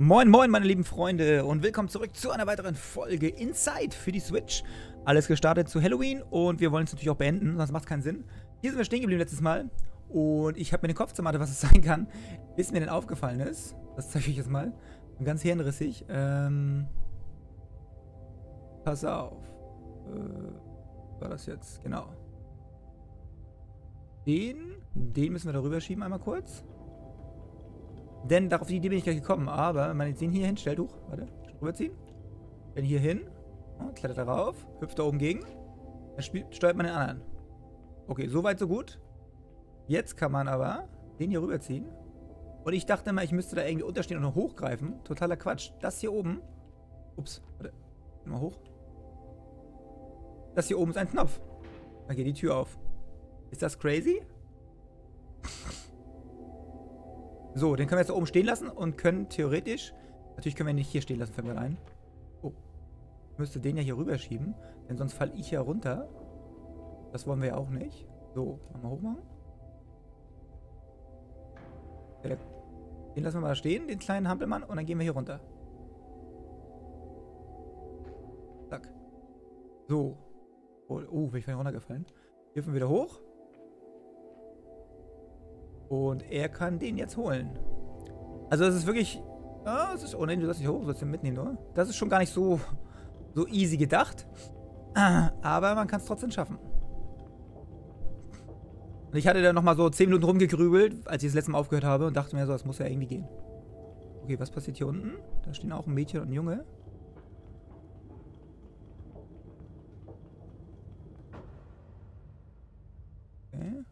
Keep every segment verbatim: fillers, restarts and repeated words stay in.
Moin moin meine lieben Freunde und willkommen zurück zu einer weiteren Folge Inside für die Switch. Alles gestartet zu Halloween und wir wollen es natürlich auch beenden, sonst macht es keinen Sinn. Hier sind wir stehen geblieben letztes Mal und ich habe mir den Kopf zermartet, was es sein kann, bis mir denn aufgefallen ist. Das zeige ich euch jetzt mal. Ganz hirnrissig. Ähm, pass auf. Äh, war das jetzt? Genau. Den, den müssen wir da rüber schieben einmal kurz. Denn darauf die Idee bin ich gleich gekommen, aber wenn man jetzt den hier hinstellt, huch, warte, rüberziehen, dann hier hin, klettert darauf, hüpft da oben gegen, dann spielt, steuert man den anderen. Okay, soweit so gut. Jetzt kann man aber den hier rüberziehen und ich dachte mal, ich müsste da irgendwie unterstehen und noch hochgreifen, totaler Quatsch. Das hier oben, ups, warte, mal hoch. Das hier oben ist ein Knopf, dann geht die Tür auf. Ist das crazy? So, den können wir jetzt da oben stehen lassen und können theoretisch... Natürlich können wir ihn nicht hier stehen lassen, fällt mir rein. Oh. Ich müsste den ja hier rüberschieben, denn sonst falle ich ja runter. Das wollen wir ja auch nicht. So, mal hochmachen. Den lassen wir mal stehen, den kleinen Hampelmann, und dann gehen wir hier runter. Zack. So. Oh, oh bin ich von hier runtergefallen. Hier dürfen wir wieder hoch. Und er kann den jetzt holen. Also das ist wirklich... Ah, es ist... Oh nein, du sollst nicht hoch, du sollst den mitnehmen, oder? Das ist schon gar nicht so, so easy gedacht. Aber man kann es trotzdem schaffen. Und ich hatte da nochmal so zehn Minuten rumgegrübelt, als ich das letzte Mal aufgehört habe und dachte mir so, das muss ja irgendwie gehen. Okay, was passiert hier unten? Da stehen auch ein Mädchen und ein Junge. Okay.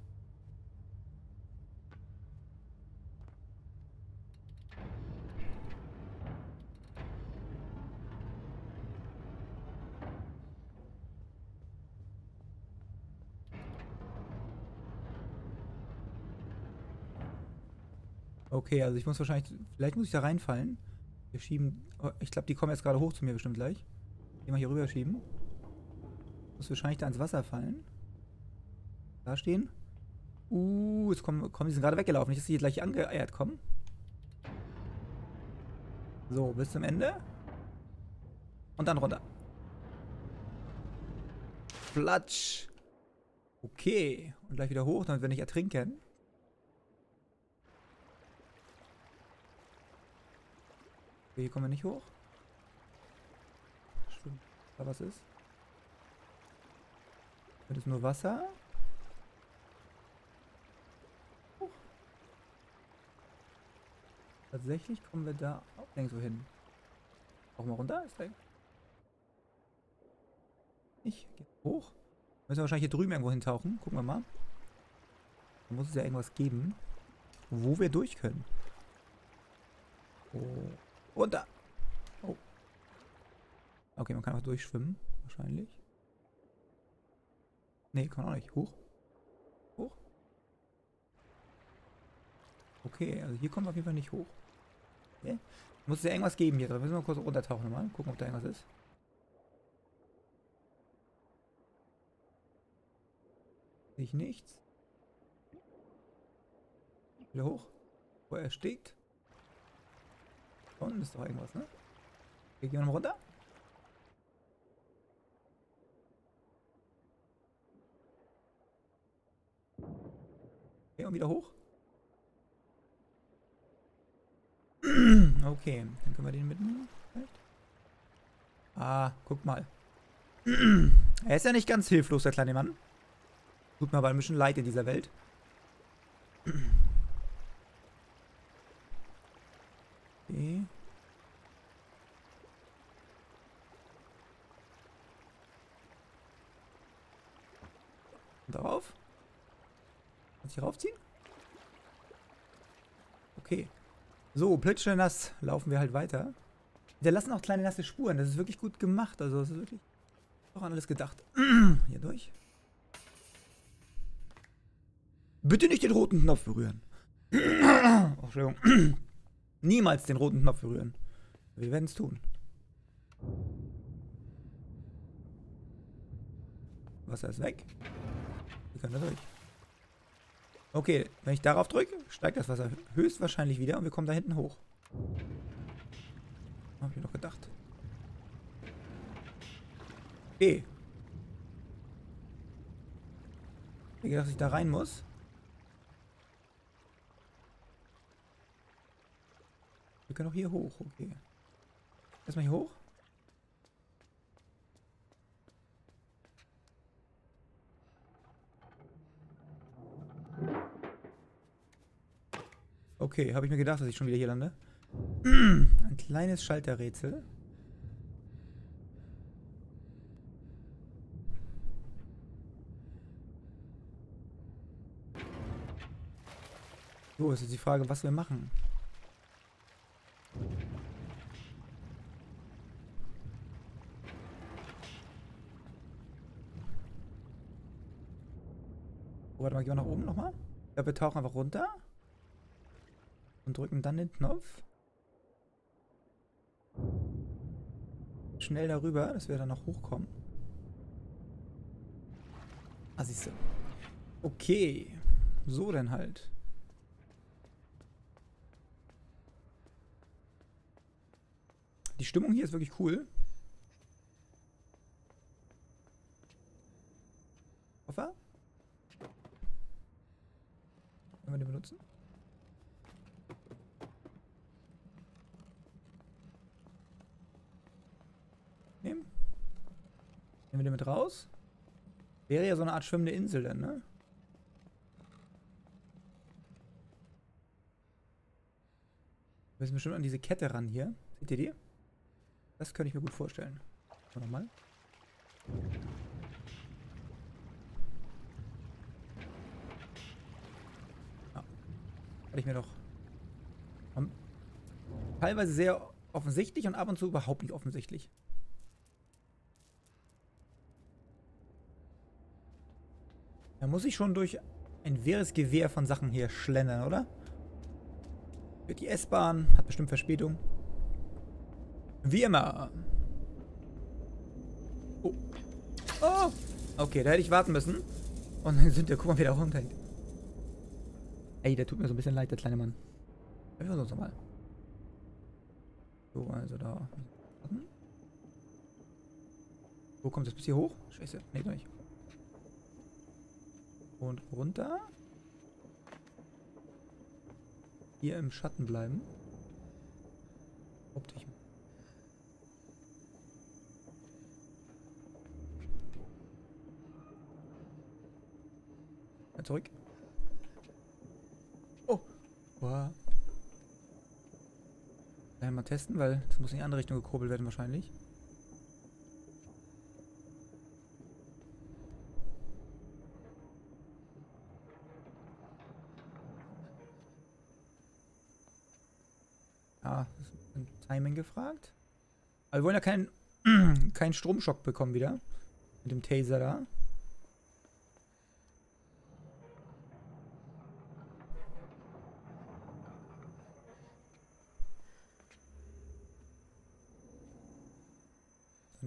Okay, also ich muss wahrscheinlich... Vielleicht muss ich da reinfallen. Wir schieben... Oh, ich glaube, die kommen jetzt gerade hoch zu mir bestimmt gleich. Gehen wir hier rüber schieben. Muss wahrscheinlich da ins Wasser fallen. Da stehen. Uh, jetzt kommen... kommen die sind gerade weggelaufen. Nicht, dass die hier gleich angeeiert kommen. So, bis zum Ende. Und dann runter. Platsch. Okay. Und gleich wieder hoch, damit wir nicht ertrinken. Hier kommen wir nicht hoch. Stimmt. Da was ist. Das ist nur Wasser. Hoch. Tatsächlich kommen wir da auch längst so hin. Auch mal runter. Ist da nicht. Geht hoch. Müssen wir wahrscheinlich hier drüben irgendwo hintauchen. Gucken wir mal. Da muss es ja irgendwas geben, wo wir durch können. Oh. Runter! Oh. Okay, man kann auch durchschwimmen. Wahrscheinlich. Nee, kann man auch nicht. Hoch. Hoch. Okay, also hier kommen wir auf jeden Fall nicht hoch. Okay. Muss es ja irgendwas geben hier. Da müssen wir kurz runtertauchen nochmal. Gucken, ob da irgendwas ist. Sehe ich nichts. Wieder hoch. Wo er erstickt. Da unten ist doch irgendwas, ne? Okay, gehen wir nochmal runter. Okay, und wieder hoch. Okay, dann können wir den mitnehmen. Vielleicht. Ah, guck mal. Er ist ja nicht ganz hilflos, der kleine Mann. Tut mir aber ein bisschen leid in dieser Welt. Okay. Darauf. Kannst du hier raufziehen? Okay. So, plötzlich nass. Laufen wir halt weiter. Da lassen auch kleine nasse Spuren. Das ist wirklich gut gemacht. Also, das ist wirklich auch an alles gedacht. Hier durch. Bitte nicht den roten Knopf berühren. Oh, Entschuldigung. Niemals den roten Knopf berühren. Wir werden es tun. Wasser ist weg. Wir können da durch. Okay, wenn ich darauf drücke, steigt das Wasser höchstwahrscheinlich wieder und wir kommen da hinten hoch. Hab ich mir noch gedacht. Okay. Ich denke, dass ich da rein muss. Wir können auch hier hoch, okay. Erstmal hier hoch. Okay, habe ich mir gedacht, dass ich schon wieder hier lande. Ein kleines Schalterrätsel. So, ist jetzt die Frage, was wir machen. Oh, warte mal, gehen wir nach oben nochmal? Ich glaube, wir tauchen einfach runter. Und drücken dann den Knopf. Schnell darüber, dass wir dann noch hochkommen. Ah, siehst du. Okay. So dann halt. Die Stimmung hier ist wirklich cool. Koffer? Können wir den benutzen? Nehmen. Nehmen wir den mit raus. Wäre ja so eine Art schwimmende Insel dann, ne? Wir müssen bestimmt an diese Kette ran hier. Seht ihr die? Das könnte ich mir gut vorstellen. Nochmal. Ja. Hatte ich mir doch. Komm. Teilweise sehr offensichtlich und ab und zu überhaupt nicht offensichtlich. Da muss ich schon durch ein wehres Gewehr von Sachen hier schlendern, oder? Wird die S-Bahn, hat bestimmt Verspätung. Wie immer. Oh. Oh. Okay, da hätte ich warten müssen. Und dann sind wir, guck mal, wieder runter. Ey, der tut mir so ein bisschen leid, der kleine Mann. Wir versuchen es nochmal. So, also da. Warten. Wo kommt das bis hier hoch? Scheiße. Nee, doch nicht. Und runter. Hier im Schatten bleiben. Optisch. Zurück. Oh. Wow. Dann mal testen, weil das muss in die andere Richtung gekurbelt werden wahrscheinlich. Ah, ist ein Timing gefragt. Aber wir wollen ja keinen, keinen Stromschock bekommen wieder. Mit dem Taser da.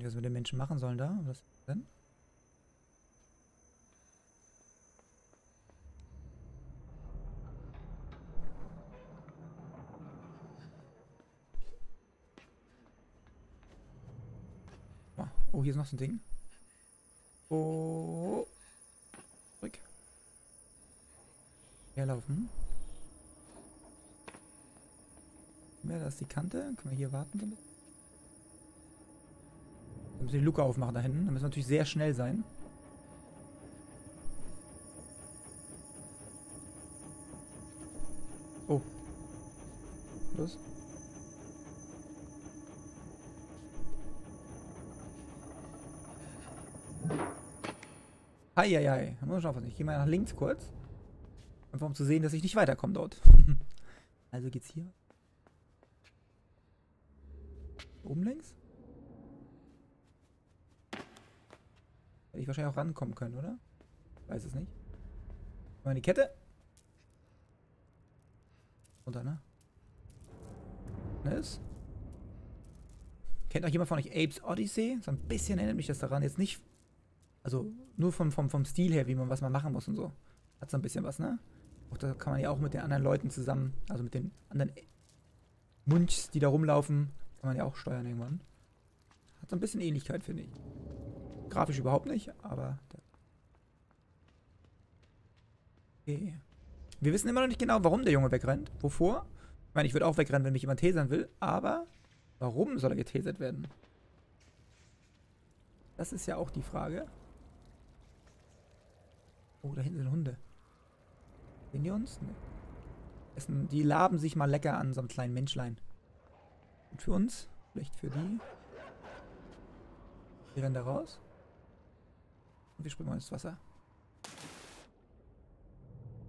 Was wir den Menschen machen sollen da? Was denn? Oh, hier ist noch so ein Ding. Oh. Zurück. Herlaufen. Ja, da ist die Kante. Können wir hier warten damit? Dann müssen wir die Luke aufmachen da hinten. Da müssen wir natürlich sehr schnell sein. Oh. Los. Eieiei. Da muss man schon aufpassen. Ich gehe mal nach links kurz. Einfach um zu sehen, dass ich nicht weiterkomme dort. Also geht's hier. Oben links? Hätte ich wahrscheinlich auch rankommen können, oder? Weiß es nicht. Mal die Kette. Runter, ne? Nice. Kennt noch jemand von euch Apes Odyssey? So ein bisschen erinnert mich das daran. Jetzt nicht. Also nur vom, vom, vom Stil her, wie man was man machen muss und so. Hat so ein bisschen was, ne? Auch da kann man ja auch mit den anderen Leuten zusammen, also mit den anderen Munchs, die da rumlaufen, Kann man ja auch steuern irgendwann. Hat so ein bisschen Ähnlichkeit, finde ich. Grafisch überhaupt nicht, aber... Okay. Wir wissen immer noch nicht genau, warum der Junge wegrennt. Wovor? Ich meine, ich würde auch wegrennen, wenn mich jemand tasern will, aber... Warum soll er getasert werden? Das ist ja auch die Frage. Oh, da hinten sind Hunde. Sehen die uns? Ne. Essen, die laben sich mal lecker an so einem kleinen Menschlein. Gut für uns, vielleicht für die. Wir rennen da raus. Und wir springen mal ins Wasser.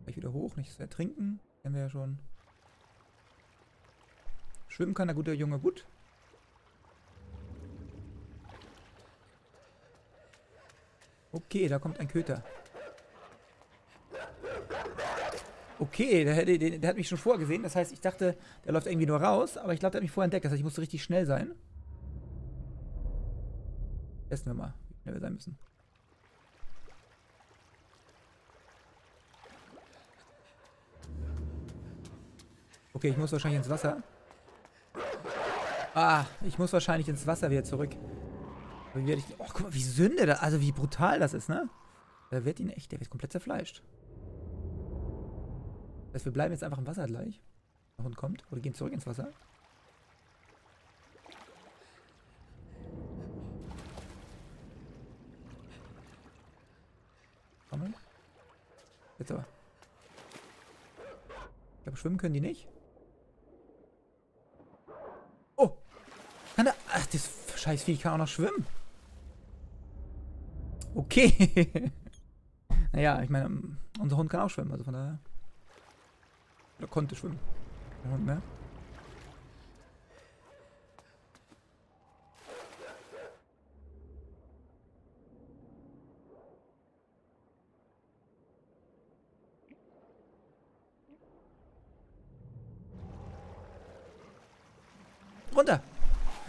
Gleich wieder hoch, nicht zu ertrinken. Kennen wir ja schon. Schwimmen kann der gute Junge gut. Okay, da kommt ein Köter. Okay, der, der, der hat mich schon vorgesehen. Das heißt, ich dachte, der läuft irgendwie nur raus. Aber ich glaube, der hat mich vorher entdeckt. Das heißt, ich musste richtig schnell sein. Testen wir mal, wie schnell wir sein müssen. Okay, ich muss wahrscheinlich ins Wasser. Ah, ich muss wahrscheinlich ins Wasser wieder zurück. Wie werde ich... Oh, guck mal, wie Sünde das... Also, wie brutal das ist, ne? Der wird ihn echt... Der wird komplett zerfleischt. Das heißt, wir bleiben jetzt einfach im Wasser gleich. Der Hund kommt. Oder gehen zurück ins Wasser. Sammeln. Jetzt aber. Ich glaube, schwimmen können die nicht. Oh! Kann der... Ach, das... Scheiß Vieh kann auch noch schwimmen. Okay. Naja, ich meine, unser Hund kann auch schwimmen, also von daher. Oder konnte schwimmen. Der Hund, ne? Runter!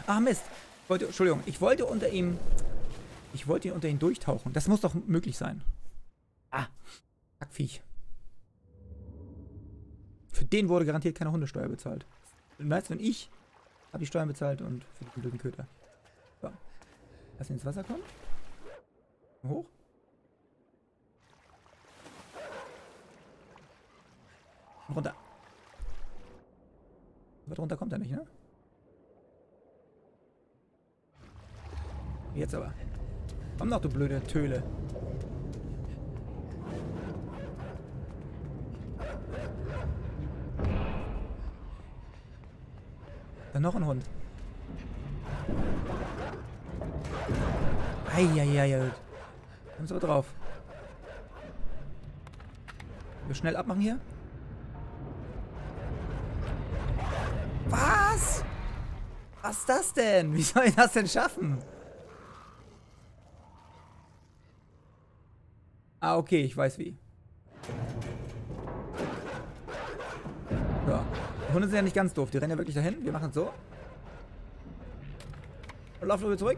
Ach Mist! Ich wollte, Entschuldigung, ich wollte unter ihm. Ich wollte unter ihn durchtauchen. Das muss doch möglich sein. Ah, Kackviech. Für den wurde garantiert keine Hundesteuer bezahlt. Nice, und ich habe die Steuern bezahlt und für den blöden Köter. So. Lass ihn ins Wasser kommen. Hoch. Und runter. Aber runter kommt er nicht, ne? Jetzt aber. Komm doch, du blöde Töle. Dann noch ein Hund. Eieiei. Komm so drauf. Wir schnell abmachen hier. Was? Was ist das denn? Wie soll ich das denn schaffen? Ah, okay, ich weiß wie. So. Die Hunde sind ja nicht ganz doof. Die rennen ja wirklich dahin. Wir machen es so. Und laufen wir zurück.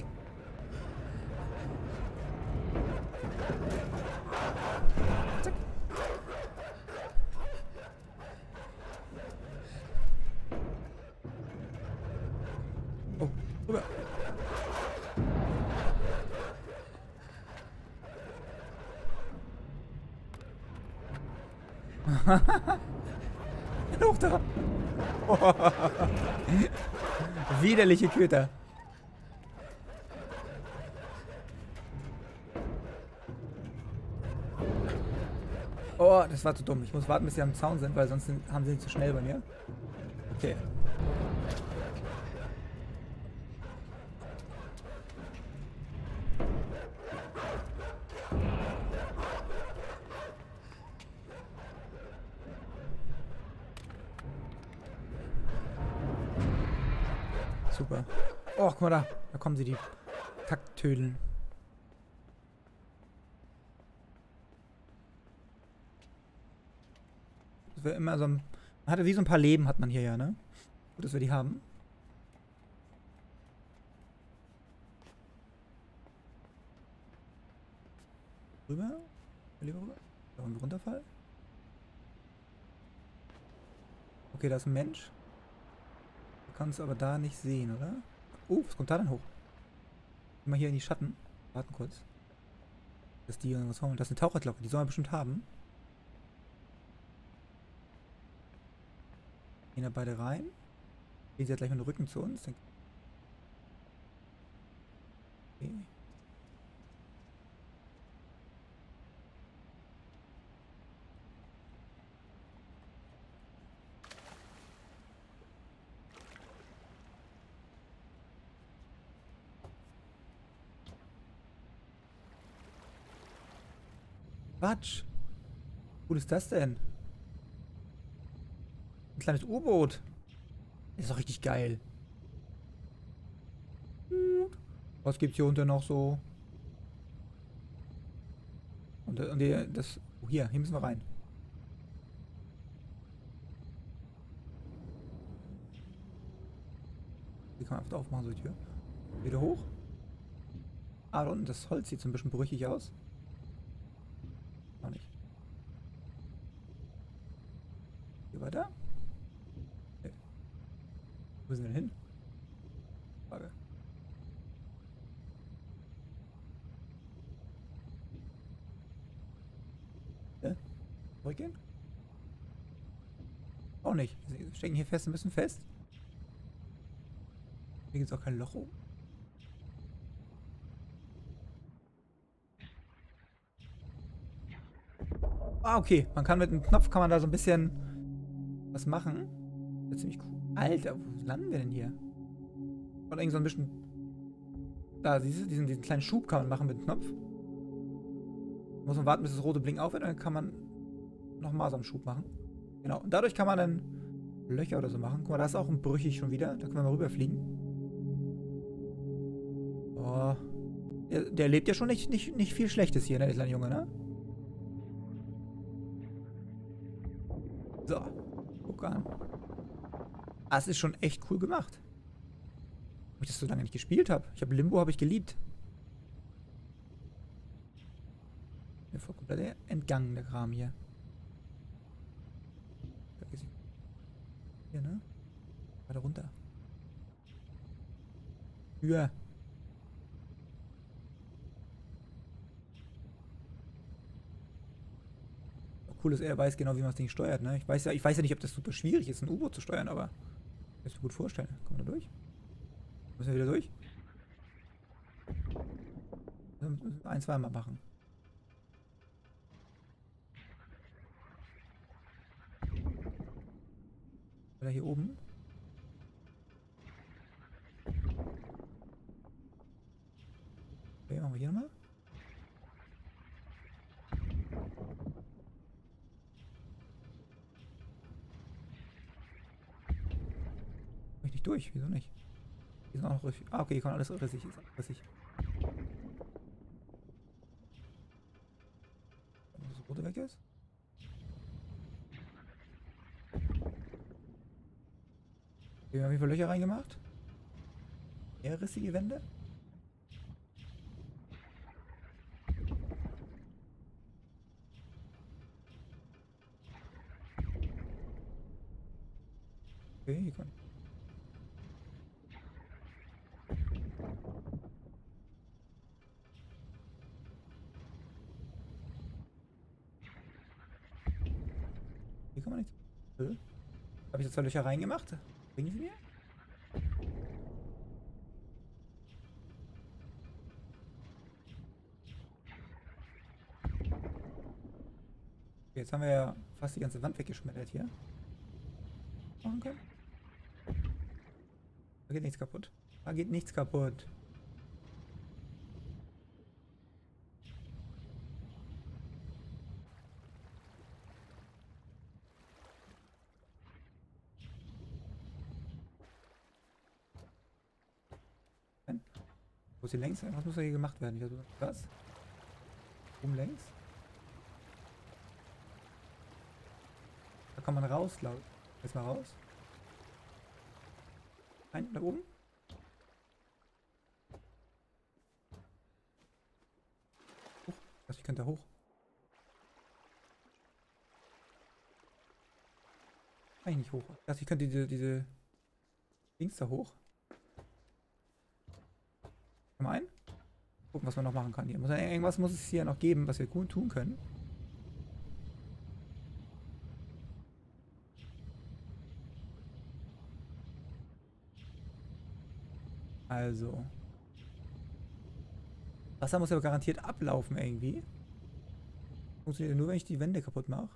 Zack. Oh, rüber. Doch da. Oh. Widerliche Köter. Oh, das war zu dumm. Ich muss warten, bis sie am Zaun sind, weil sonst haben sie nicht zu schnell bei mir. Okay. Super. Oh, guck mal da. Da kommen sie, die Kacktödeln. Das wäre immer so ein... Man hatte wie so ein paar Leben, hat man hier ja, ne? Gut, dass wir die haben. Rüber. Lieber rüber. Da wollen wir runterfallen. Okay, da ist ein Mensch. Kann es aber da nicht sehen, oder? Oh, was kommt da denn hoch? Mal hier in die Schatten. Warten kurz. Dass die irgendwas holen. Das ist eine Taucherglocke, die sollen wir bestimmt haben. Gehen da beide rein. Gehen sie ja gleich mit dem Rücken zu uns. Okay. Quatsch! Wo ist das denn? Ein kleines U-Boot! Ist doch richtig geil! Hm. Was gibt's hier unten noch so? Und, und die, das... Oh, hier, hier müssen wir rein. Die kann man einfach aufmachen, so die Tür. Wieder hoch. Ah, da unten, das Holz sieht so ein bisschen brüchig aus. Weiter? Nee. Wo sind wir denn hin? Frage. Ne? Zurückgehen? Auch nicht. Wir stecken hier fest, ein bisschen fest. Hier gibt es auch kein Loch oben. Ah, okay. Man kann mit einem Knopf, kann man da so ein bisschen... was machen? Das ist ziemlich cool. Alter, wo landen wir denn hier? Und irgend so ein bisschen... Da, siehst du, diesen, diesen kleinen Schub kann man machen mit dem Knopf. Muss man warten, bis das rote Blinken aufhört, dann kann man nochmal so einen Schub machen. Genau, und dadurch kann man dann Löcher oder so machen. Guck mal, da ist auch ein brüchig schon wieder. Da können wir mal rüberfliegen. Oh. Der, der lebt ja schon nicht, nicht, nicht viel Schlechtes hier, ne, der kleine Junge, ne? So. Guck an. Ah, es ist schon echt cool gemacht. Ob ich das so lange nicht gespielt habe. Ich habe Limbo, habe ich geliebt. Mir voll komplett entgangen, der Kram hier. Hier, ne? Weiter runter. Ja. Cool ist, er weiß genau, wie man das Ding steuert, ne? Ich weiß ja, ich weiß ja nicht, ob das super schwierig ist, ein U-Boot zu steuern, aber ich kann es mir gut vorstellen. Kommen wir da durch? Müssen wir wieder durch? Ein, zwei Mal machen. Oder hier oben? Okay, machen wir hier nochmal. Durch, wieso nicht? Hier sind auch noch richtig. Ah, okay, hier kann alles rissig. Hier ist alles rissig. Wenn das Rote weg ist. Okay, wir haben hier Löcher reingemacht. Eher rissige Wände. Okay, hier kann. Habe ich jetzt zwei Löcher reingemacht? Bringen sie mir? Okay, jetzt haben wir ja fast die ganze Wand weggeschmettert hier. Machen können. Da geht nichts kaputt. Da geht nichts kaputt. Wo ist hier längs? Was muss da hier gemacht werden? Ich weiß nicht, was? Um längs? Da kann man raus, glaube ich. Jetzt mal raus. Ein, da oben. Huch, ich dachte, ich könnte da hoch. Kann ich nicht hoch. Ich dachte, ich könnte diese, diese Links da hoch. Komm ein. Gucken, was man noch machen kann hier. Muss, irgendwas muss es hier noch geben, was wir tun können. Also. Wasser muss aber garantiert ablaufen irgendwie. Funktioniert nur, wenn ich die Wände kaputt mache.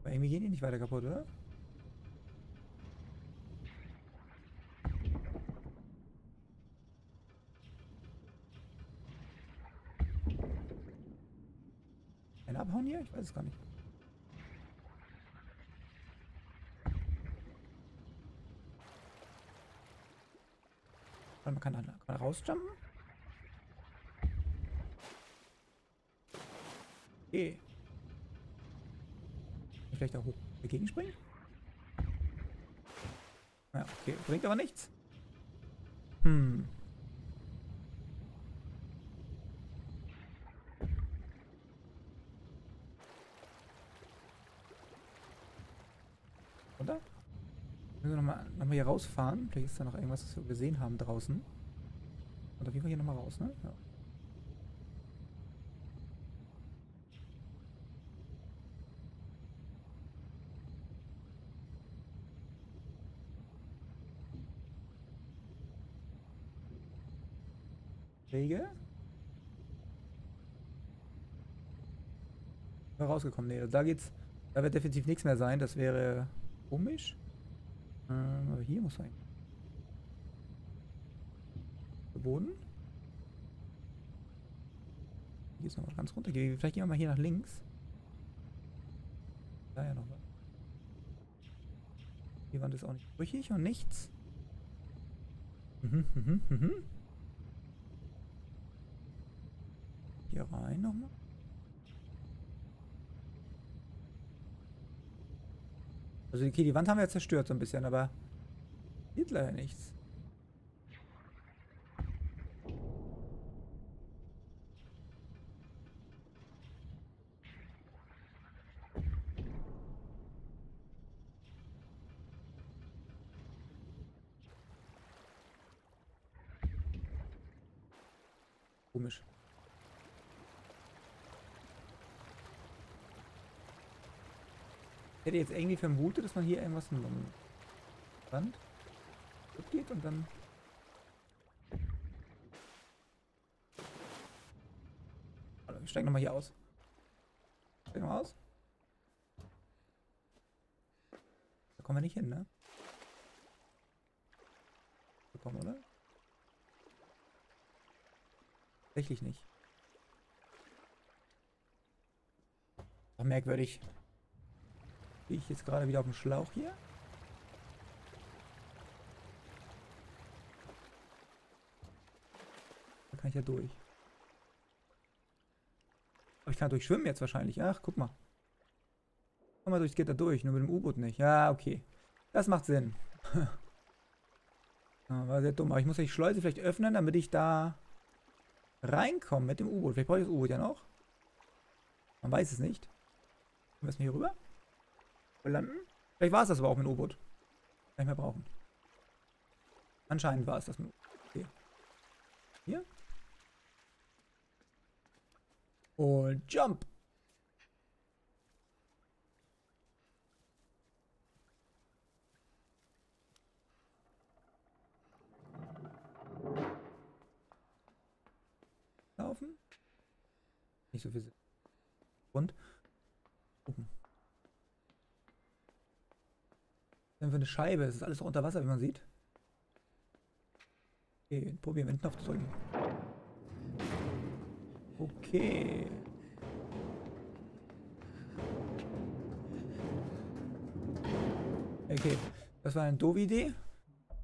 Aber irgendwie gehen die nicht weiter kaputt, oder? Ein Abhauen hier? Ich weiß es gar nicht. Man kann, kann man rausjumpen? Okay. Vielleicht auch hoch dagegen springen? Ja, okay. Bringt aber nichts. Hm. Oder? Müssen wir nochmal noch mal hier rausfahren. Vielleicht ist da noch irgendwas, was wir gesehen haben draußen. Und auf jeden Fall hier nochmal raus, ne? Ja. Wege. Rausgekommen. Ne, da geht's. Da wird definitiv nichts mehr sein. Das wäre komisch. Aber hier muss sein. Boden. Hier ist noch was ganz runter. Vielleicht gehen wir mal hier nach links. Da ja noch was. Die Wand ist auch nicht brüchig und nichts. Mhm, mhm, mhm. Hier rein nochmal. Also okay, die Wand haben wir jetzt zerstört so ein bisschen, aber geht leider nichts. Komisch. Ich hätte jetzt irgendwie vermutet, dass man hier irgendwas in den Rand geht und dann... Warte, wir steigen nochmal hier aus. Steigen wir mal aus. Da kommen wir nicht hin, ne? Da kommen wir, oder? Tatsächlich nicht. Doch merkwürdig. Bin ich jetzt gerade wieder auf dem Schlauch hier? Da kann ich ja durch. Aber ich kann durchschwimmen jetzt wahrscheinlich. Ach, guck mal. Komm mal durch, geht da durch. Nur mit dem U-Boot nicht. Ja, okay. Das macht Sinn. War sehr dumm. Aber ich muss die Schleuse vielleicht öffnen, damit ich da reinkomme mit dem U-Boot. Vielleicht brauche ich das U-Boot ja noch. Man weiß es nicht. Kommen wir jetzt mal hier rüber? Landen. Vielleicht war es das aber auch mit dem U-Boot. Kann ich mehr brauchen. Anscheinend war es das mit dem U-Boot. Okay. Hier. Und jump! Laufen. Nicht so viel Sinn. Und. Oben. Für eine Scheibe. Es ist alles unter Wasser, wie man sieht. Okay, probieren wir den Knopf zu drücken. Okay. Okay, das war eine doofe Idee.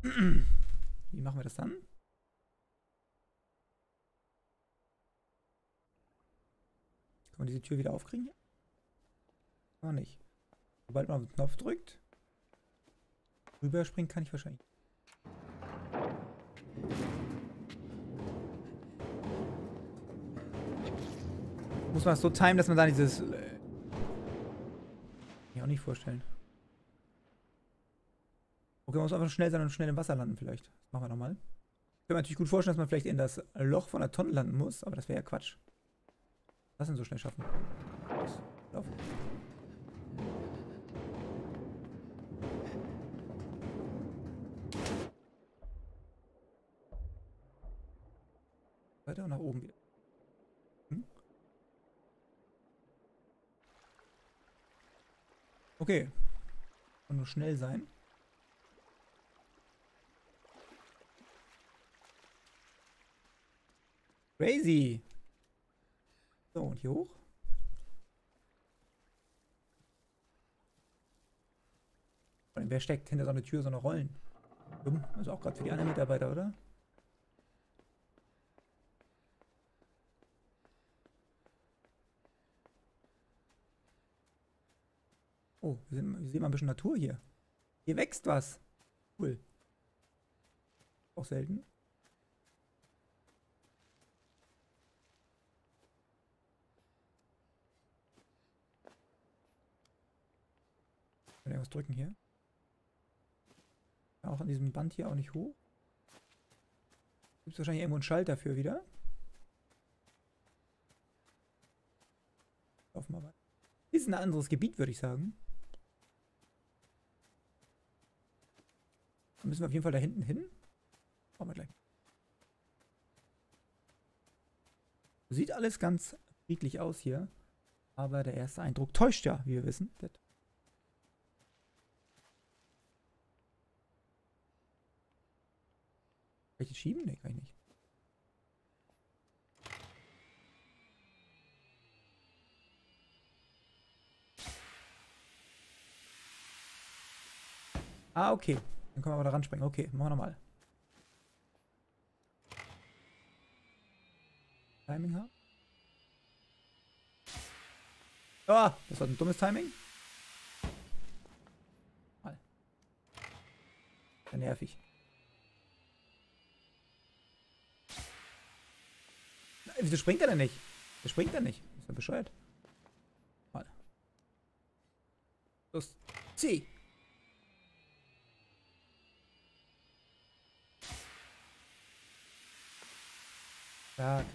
Wie machen wir das dann? Kann man diese Tür wieder aufkriegen? Kann man nicht. Sobald man auf den Knopf drückt. Rüberspringen kann ich wahrscheinlich. muss man es so timen, dass man da dieses... Kann ich mir auch nicht vorstellen. Okay, man muss einfach schnell sein und schnell im Wasser landen vielleicht. Das machen wir nochmal. Ich kann mir natürlich gut vorstellen, dass man vielleicht in das Loch von der Tonne landen muss, aber das wäre ja Quatsch. Lass ihn so schnell schaffen. Lauf. Weiter und nach oben wieder. Hm? Okay. Und nur schnell sein. Crazy! So, und hier hoch. Und wer steckt hinter so einer Tür so eine Rollen? Dumm. Also auch gerade für die anderen Mitarbeiter, oder? Oh, wir sehen, wir sehen mal ein bisschen Natur hier. Hier wächst was. Cool. Auch selten. Kann ich was drücken hier? Auch an diesem Band hier auch nicht hoch. Gibt es wahrscheinlich irgendwo einen Schalter für wieder. Laufen wir mal. Ist ein anderes Gebiet, würde ich sagen. Dann müssen wir auf jeden Fall da hinten hin. Machen wir gleich. Sieht alles ganz friedlich aus hier. Aber der erste Eindruck täuscht ja, wie wir wissen. Welche schieben? Ne, kann ich nicht. Ah, okay. Dann können wir aber da ranspringen. Okay, machen wir nochmal. Timing haben. Ah, das war ein dummes Timing. Mal. Sehr nervig. Wieso springt er denn nicht? Der springt er nicht. Ist er bescheuert? Mal. Los. Zieh. Stark.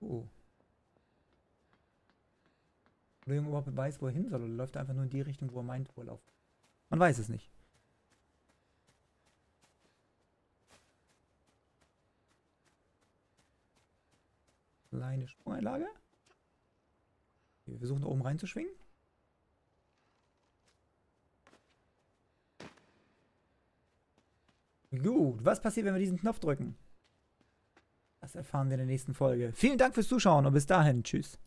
Oh. Oder Junge überhaupt weiß, wo er hin soll. Oder läuft er einfach nur in die Richtung, wo er meint, wo er läuft. Man weiß es nicht. Kleine Sprungeinlage. Wir versuchen da oben reinzuschwingen. Gut, was passiert, wenn wir diesen Knopf drücken? Das erfahren wir in der nächsten Folge. Vielen Dank fürs Zuschauen und bis dahin. Tschüss.